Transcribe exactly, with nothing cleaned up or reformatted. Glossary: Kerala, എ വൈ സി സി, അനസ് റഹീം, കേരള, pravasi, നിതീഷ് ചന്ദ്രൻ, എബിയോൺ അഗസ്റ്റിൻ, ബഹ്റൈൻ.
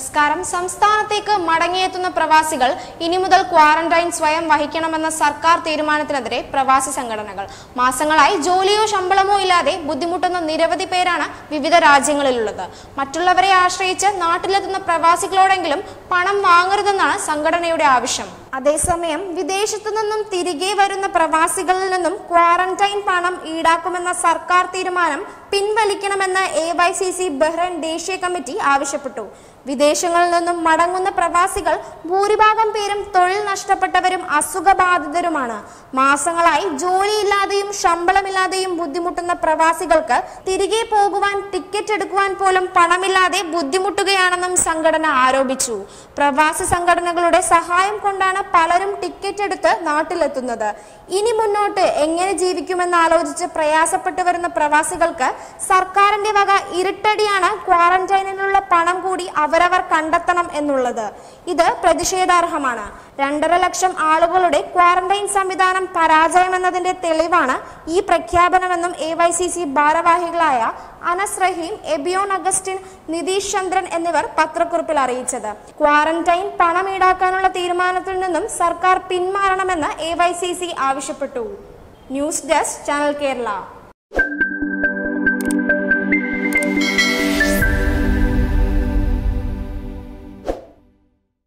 നമസ്കാരം. സംസ്ഥാനത്തേക്ക് മടങ്ങിയെത്തുന്ന പ്രവാസികൾ ഇനി മുതൽ ക്വാറന്റൈൻ സ്വയം വഹിക്കണമെന്ന സർക്കാർ തീരുമാനത്തിനെതിരെ പ്രവാസി സംഘടനകൾ മാസങ്ങളായി ജോലിയോ ശമ്പളമോ ഇല്ലാതെ ബുദ്ധിമുട്ടുന്ന നിരവധി പേരാണ് വിവിധ രാജ്യങ്ങളിലുള്ളത്. മറ്റുള്ളവരെ ആശ്രയിച്ച് നാട്ടിലെത്തുന്ന പ്രവാസികളോടെങ്കിലും പണം വാങ്ങരുതെന്നാണ് സംഘടനയുടെ ആവശ്യം. അതേസമയം വിദേശത്തു നിന്നും തിരികെ വരുന്ന പ്രവാസികളിൽ നിന്നും ക്വാറന്റൈൻ പണം ഈടാക്കുമെന്ന സർക്കാർ തീരുമാനം പിൻവലിക്കണമെന്ന് എ വൈ സി സി ബഹ്റൈൻ ദേശീയ കമ്മിറ്റി ആവശ്യപ്പെട്ടു. വിദേശങ്ങളിൽ നിന്നും മടങ്ങുന്ന പ്രവാസികൾ ഭൂരിഭാഗം പേരും തൊഴിൽ നഷ്ടപ്പെട്ടവരും അസുഖബാധിതരുമാണ്. മാസങ്ങളായി ജോലിയില്ലാതെയും ശമ്പളമില്ലാതെയും ബുദ്ധിമുട്ടുന്ന പ്രവാസികൾക്ക് തിരികെ പോകുവാൻ ടിക്കറ്റ് എടുക്കുവാൻ പോലും പണമില്ലാതെ ബുദ്ധിമുട്ടുകയാണെന്നും സംഘടന ആരോപിച്ചു. പ്രവാസി സംഘടനകളുടെ സഹായം കൊണ്ടാണ് പലരും ടിക്കറ്റ് എടുത്ത് നാട്ടിലെത്തുന്നത്. ഇനി മുന്നോട്ട് എങ്ങനെ ജീവിക്കുമെന്ന് ആലോചിച്ച് പ്രയാസപ്പെട്ടു വരുന്ന പ്രവാസികൾക്ക് സർക്കാരിന്റെ വക ഇരട്ടടിയാണ് ക്വാറന്റൈനിലുള്ള പണം കൂടി അവരവർ കണ്ടെത്തണം എന്നുള്ളത്. ഇത് പ്രതിഷേധാർഹമാണ്. രണ്ടര ലക്ഷം ആളുകളുടെ ക്വാറന്റൈൻ സംവിധാനം പരാജയമെന്നതിന്റെ തെളിവാണ് ഈ പ്രഖ്യാപനമെന്നും എ വൈ സി സി ഭാരവാഹികളായ അനസ് റഹീം, എബിയോൺ അഗസ്റ്റിൻ, നിതീഷ് ചന്ദ്രൻ എന്നിവർ പത്രക്കുറിപ്പിൽ അറിയിച്ചത്. ക്വാറന്റൈൻ പണം ഈടാക്കാനുള്ള തീരുമാനത്തിൽ നിന്നും സർക്കാർ പിന്മാറണമെന്ന് എ വൈ സി സി ആവശ്യപ്പെട്ടു. News desk, channel കേരള.